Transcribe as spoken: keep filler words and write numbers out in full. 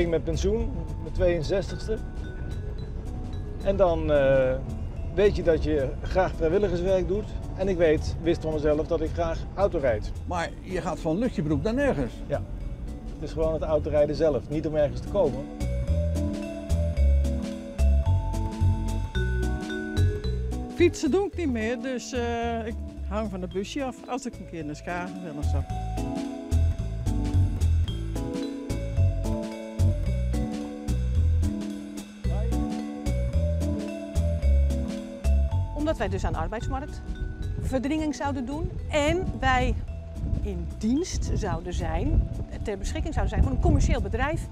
ging met pensioen, mijn tweeënzestigste. En dan uh, weet je dat je graag vrijwilligerswerk doet. En ik weet, wist van mezelf dat ik graag autorijd. Maar je gaat van Lutjebroek naar nergens? Ja, dus gewoon het autorijden zelf, niet om ergens te komen. Fietsen doe ik niet meer, dus uh, ik hang van de busje af als ik een keer naar Schagen wil of zo. Omdat wij dus aan de arbeidsmarkt verdringing zouden doen en wij in dienst zouden zijn, ter beschikking zouden zijn van een commercieel bedrijf.